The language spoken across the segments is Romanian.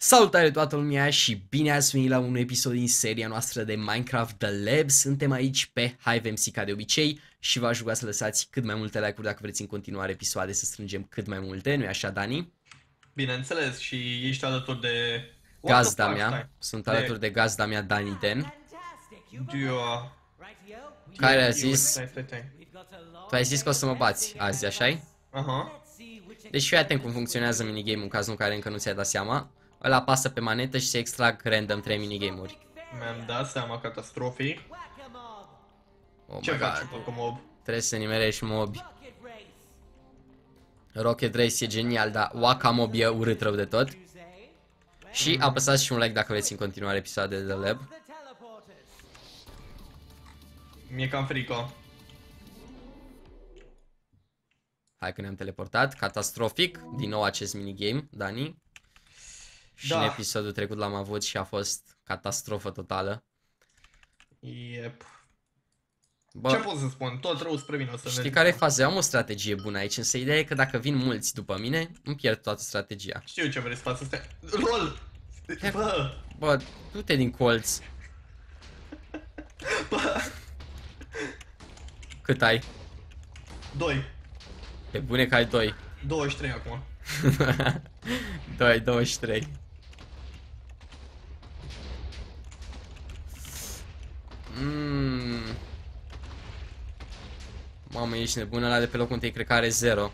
Salutare toată lumea și bine ați venit la un episod din seria noastră de Minecraft The Lab. Suntem aici pe Hive MC ca de obicei și v-aș ruga să lăsați cât mai multe like-uri dacă vreți în continuare episoade să strângem cât mai multe, nu-i așa, Dani? Bineînțeles, și ești alături de... gazda mea, sunt alături de gazda mea, Dani Den. Care a zis... tu ai zis că o să mă bați azi, așa-i? Aha. Deci fii atent cum funcționează minigame-ul în cazul în care încă nu ți-ai dat seama. Ăla apasă pe manetă și se extrag random 3 minigame-uri. Mi-am dat seama, catastrofii. Oh, ce faci cu mob? Trebuie să nimerești mobi. Rocket Race e genial, dar WhackAMole e urât rău de tot. Și apăsați și un like dacă veți în continuare episoadele de Lab. Mi-e cam frică. Hai că ne-am teleportat, catastrofic, din nou acest minigame, Dani. Și da, în episodul trecut l-am avut și a fost catastrofă totală. Yep. Bă, ce pot să spun? Tot rău spre mine o să... știi care e faza? Eu am o strategie bună aici, însă ideea e că dacă vin mulți după mine, îmi pierd toată strategia. Știu ce vrei să faci astea. Rol! Bă! Bă, du-te din colț. Bă! Cât ai? 2. E bune că ai 2. 23 acum. 23. Mamă, ești nebună, ăla de pe locul întâi cred că are 0.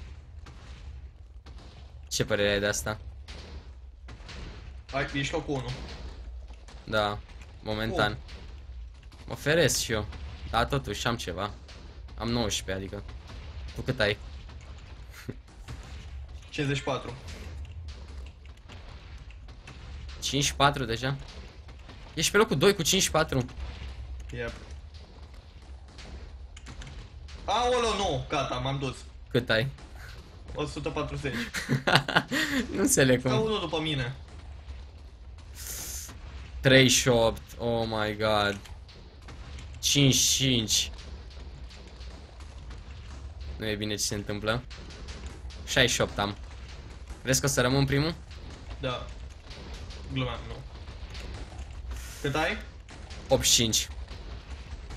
Ce părere ai de asta? Hai, ești locul 1. Da, momentan. Mă feresc și eu. Da, totuși am ceva. Am 19, adică. Tu cât ai? 54. 54 deja? Ești pe locul 2 cu 54. Yep. Aolo, nu, gata, m-am dus. Cât ai? 140. Nu înțeleg cum. Ca unul după mine. 38, oh my god. 55. Nu e bine ce se întâmplă. 68 am. Vezi că o să rămân primul? Da. Glumeam, nu. Cât ai? 85.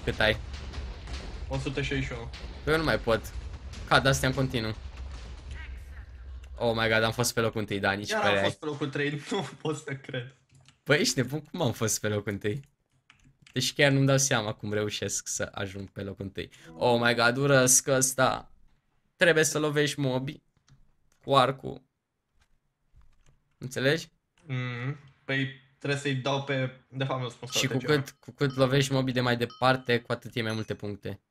Cât ai? 161. Eu nu mai pot. Cad astea în continuu. Oh my god, am fost pe locul 1, da, nici părerea. Iar am fost pe locul 3, nu pot să cred. Păi ești nebun, cum am fost pe locul 1? Deci chiar nu-mi dau seama cum reușesc să ajung pe locul 1. Oh my god, urăsc ăsta. Trebuie să lovești mobi cu arcul. Înțelegi? Păi trebuie să-i dau pe... de fapt mi-a spus strategia. Și cu cât lovești mobi de mai departe, cu atât e mai multe puncte.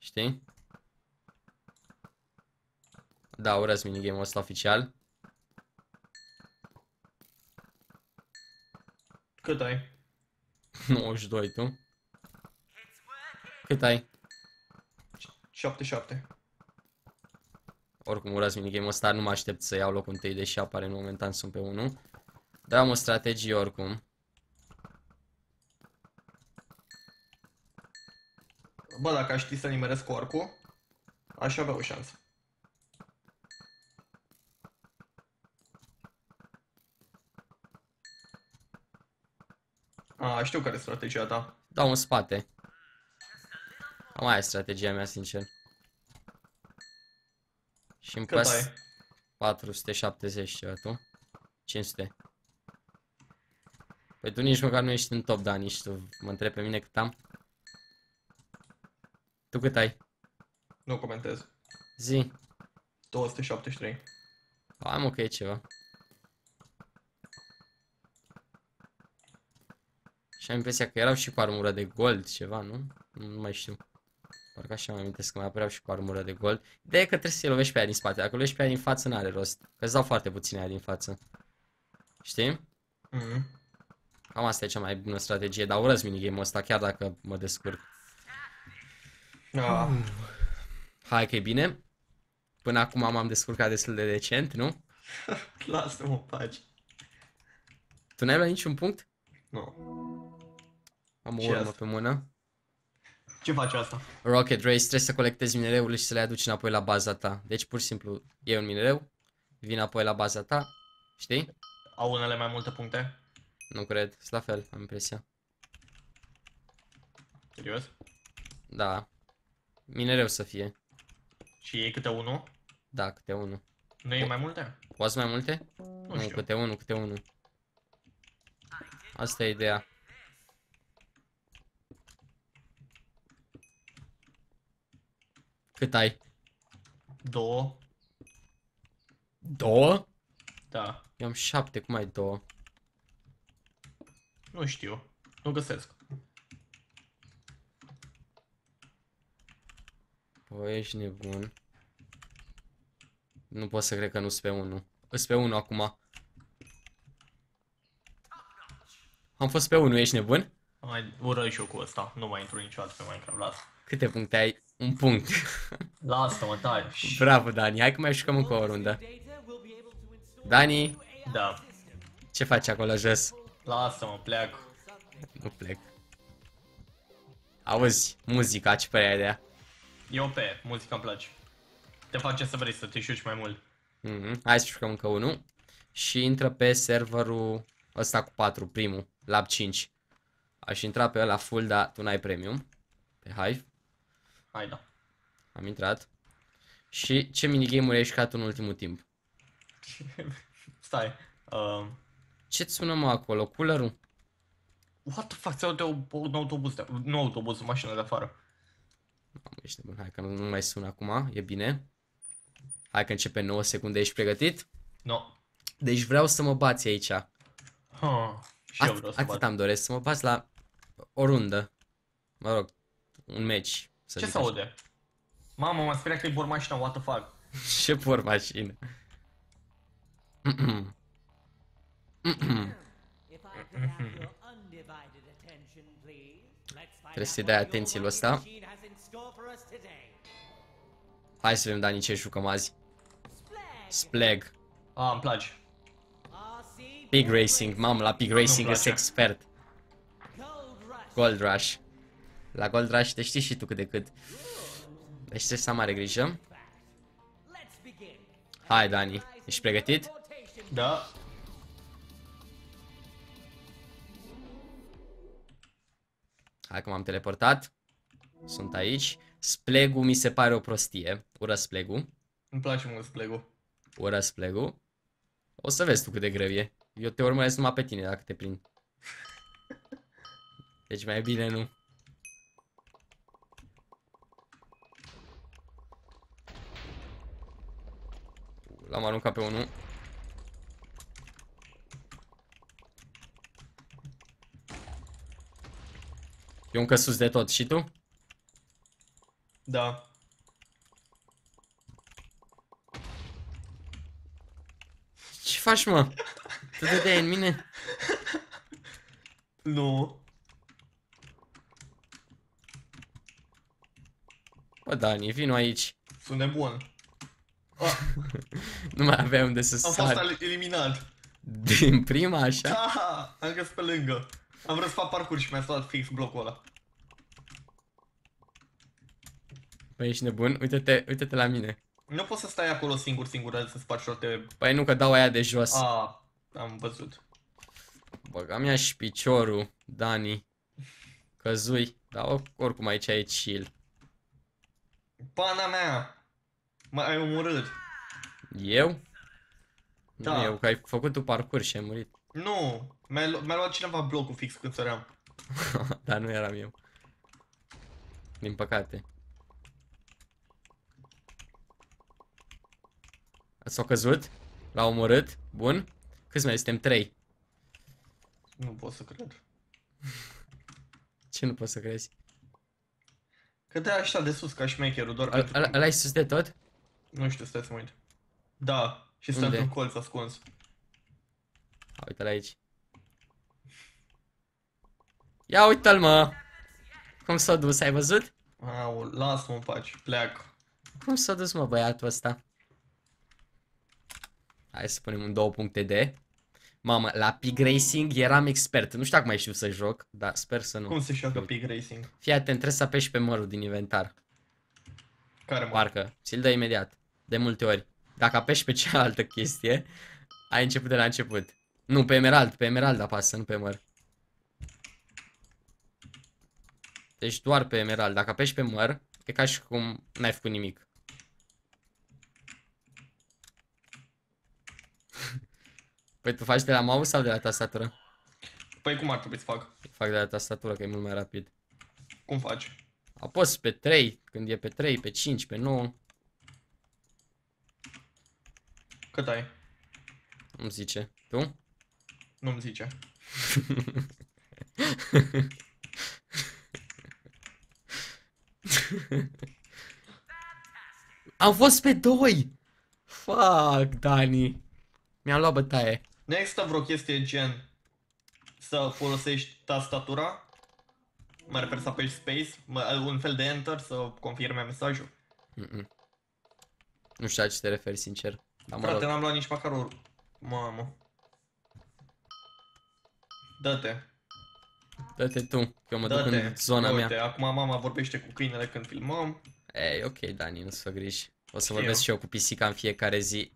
Știi? Da, urăsc minigame-ul ăsta oficial. Cât ai? 92, tu? Cât ai? 77. Oricum urăsc minigame-ul ăsta, nu mă aștept să iau locul 1, deși apare în momentan sunt pe 1. Dar am o strategie oricum. Bă, dacă aș ști să nimeresc cu oricul, aș avea o șansă. A, știu care e strategia ta. Dau în spate. Mai e strategia mea, sincer. Și îmi pas 470 ceva, tu? 500. Păi tu nici măcar nu ești în top, da, nici tu mă întrebi pe mine cât am. Tu cât ai? Nu comentez. Zi. 273. Am ok ceva. Și am impresia că erau și cu armură de gold ceva, nu? Nu mai știu. Parcă așa mă amintesc că mai apăreau și cu armură de gold. Ideea e că trebuie să-i lovești pe aia din spate. Dacă lovești pe aia din față, n-are rost. Că îți dau foarte puține aia din față. Știi? Cam asta e cea mai bună strategie. Dar urăsc minigame-ul ăsta, chiar dacă mă descurc. Hai că e bine. Până acum m-am descurcat destul de decent, nu? Lasă-mă în pace. Tu n-ai luat niciun punct? Nu. Am o urmă pe mână. Ce face asta? Rocket Race, trebuie să colectezi minereurile și să le aduci înapoi la baza ta. Deci pur și simplu iei un minereu, vin apoi la baza ta, știi? Au unele mai multe puncte? Nu cred, sunt la fel, am impresia. Serios? Da. Minereu să fie. Și ei câte unul? Da, câte unul. Nu e mai multe? Poate mai multe? Nu știu. Câte unul, câte unul. Asta e ideea. Cât ai? Două. Două? Da. Eu am 7, cum ai 2? Nu știu, nu găsesc. Păi ești nebun. Nu pot să cred că nu sunt pe 1. Sunt pe 1 acum. Am fost pe 1, ești nebun? Mai urăi și eu cu ăsta, nu mai intru niciodată pe Minecraft, las. Câte puncte ai? Un punct. Lasă-mă, tai. Bravo, Dani, hai că mai jucăm încă o rundă. Dani? Da. Ce faci acolo jos? Lasă-mă, plec. Nu plec. Auzi, muzica, ce părere ai de ea? Eu pe, muzica îmi place. Te face să vrei să te șuci mai mult. Hai să jucăm încă unul. Și intră pe serverul ăsta cu 4, primul, Lab 5. Aș intra pe ăla full, dar tu n-ai premium. Pe Hive. Hai, da. Am intrat. Și ce minigame-uri ai jucat în ultimul timp? Stai. Ce-ți sună, mă, acolo? Coolerul? What the fuck? Se aude un autobuz de... Nu autobuz, o mașină de afară. Mamă, ești nebun. Hai că nu mai sună acum. E bine. Hai că începe 9 secunde. Ești pregătit? Nu. Deci vreau să mă bați aici. Și eu vreau să bat. Atât îmi doresc. Să mă bați la o rundă. Mă rog, un match. Ce se aude? Mamă, m-a speriat că-i bormașina. What the fuck? Ce bormașină? Trebuie să-i dai atenție lui ăsta. Hai să vedem, Dani, ce jucăm azi. Spleg. Ah, îmi place. Big Racing, mamă, la Big Racing ești expert. Gold Rush. La Gold Rush te știi și tu cât de cât. Deci trebuie să am mare grijă. Hai, Dani, ești pregătit? Da. Hai că m-am teleportat. Sunt aici. Splegu mi se pare o prostie. Urăsc Splegu. Îmi place mult Splegu. Urăsc Splegu. O să vezi tu cât de greu e. Eu te urmăresc numai pe tine dacă te prind. Deci mai bine nu. L-am aruncat pe unul. Eu încă sus de tot, și tu? Da. Ce faci, mă? Tu te dai în mine? Nu. Bă, Dani, vino aici. Sunt nebun. Oh. Nu mai aveam unde să sar. Am fost eliminat. Din prima, așa? Da, am găsit pe lângă. Am vrut să fac parcurs și mi-a stat fix blocul ăla. Păi ești nebun? Uite-te, uite-te la mine. Nu poți să stai acolo singur, să spargi toate... Păi nu, că dau aia de jos. A, am văzut. Băga mi-a și piciorul, Dani. Căzui, dar oricum aici e chill. Pana mea! M-ai omorât. Eu? Da. Nu eu, că ai făcut tu parcurs și ai murit. Nu, mi-a luat cineva blocul fix când săream. Dar nu eram eu. Din păcate. S-au căzut? L-au omorât? Bun. Câți mai suntem? 3. Nu pot să cred. Ce nu poți să crezi? Că de așa de sus ca șmecherul, doar pentru... Ăla-i sus de tot? Nu știu, stai să mă uit. Da, și stă într-un colț ascuns. Uite-l aici. Ia uite-l, mă! Cum s-a dus, ai văzut? Au, lasă-mă în pace, pleacă. Cum s-a dus, mă, băiatul ăsta? Hai să punem un 2 puncte de. Mamă, la Pig Racing eram expert. Nu știu dacă mai știu să joc, dar sper să nu. Cum se joacă Pig Racing? Fii atent, trebuie să apeși pe mărul din inventar. Care mă? Parcă, ți-l dă imediat, de multe ori. Dacă apeși pe cealaltă chestie, ai început de la început. Nu, pe emerald, pe emerald apasă, nu pe măr. Deci doar pe emerald. Dacă apeși pe măr, e ca și cum n-ai făcut nimic. Păi tu faci de la mouse sau de la tastatură? Păi cum ar trebui să fac? Fac de la tastatură, că e mult mai rapid. Cum faci? Apăs pe 3, când e pe 3, pe 5, pe 9. Cât ai? Nu-mi zice. Tu? Nu-mi zice. Am fost pe 2! Fuck, Dani. Mi-am luat bătaie. Nu există vreo chestie gen să folosești tastatura? Mă refer să apeși space, un fel de enter să confirme mesajul. Nu știu la ce te referi, sincer. Dar frate, n-am luat nici macarul. Mamă. Dă-te. Dă-te tu, că eu mă duc în zona mea. Acum mama vorbește cu câinele când filmăm. Ei, ok, Dani, nu-ți fă griji. O să vorbesc și eu cu pisica în fiecare zi.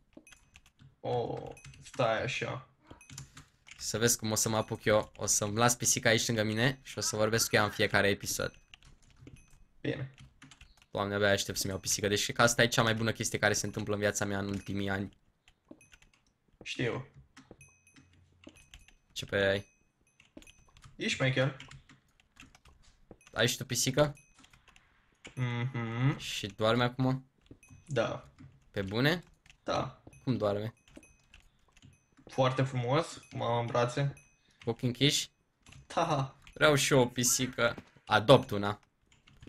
Oh, stai așa. Să vezi cum o să mă apuc eu. O să-mi las pisica aici lângă mine și o să vorbesc cu ea în fiecare episod. Bine. Doamne, abia aștept să-mi iau pisică. Deci cred că asta e cea mai bună chestie care se întâmplă în viața mea în ultimii ani. Știu. Ce pe ai? Ești mai chiar. Ai și tu pisică? Mhm. Și doarme acum? Da. Pe bune? Da. Cum doarme? Foarte frumos, mama în brațe. Ochii închiși? Da. Vreau și eu o pisică. Adopt una.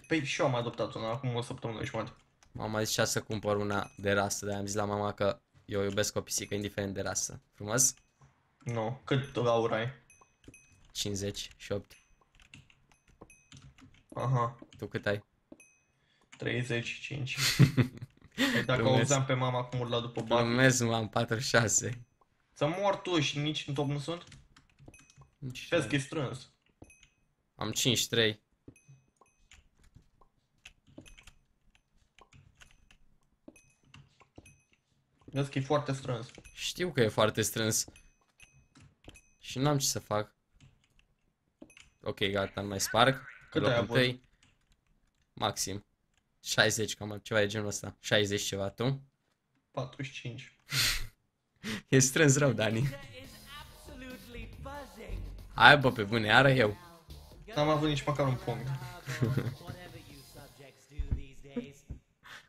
Păi și eu am adoptat una acum o săptămână și jumătate. Mama zicea să cumpăr una de rasă, de-aia am zis la mama că eu iubesc o pisică indiferent de rasă. Frumos? Nu, no. Cât aur ai? 58. Aha. Tu cât ai? 35. Păi dacă auzeam pe mama cum urla după bani. Glumesc, am 46. Să mor tu și nici în top nu sunt? Vezi că e strâns. Am 53. Vezi că e foarte strâns. Știu că e foarte strâns. Și n-am ce să fac. Ok, gata, nu mai sparg. Cât ai avut? Maxim 60, cam ceva de genul ăsta. 60 ceva, tu? 45. E strâns rău, Dani. Hai bă, pe bune, iară eu. N-am avut nici măcar un punct.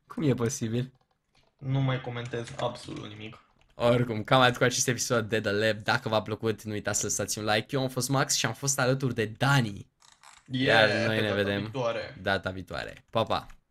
Cum e posibil? Nu mai comentez absolut nimic. Oricum, cam atât cu acest episod de The Lab. Dacă v-a plăcut, nu uitați să lăsați un like. Eu am fost Max și am fost alături de Dani. Iar noi ne vedem data viitoare. Pa, pa!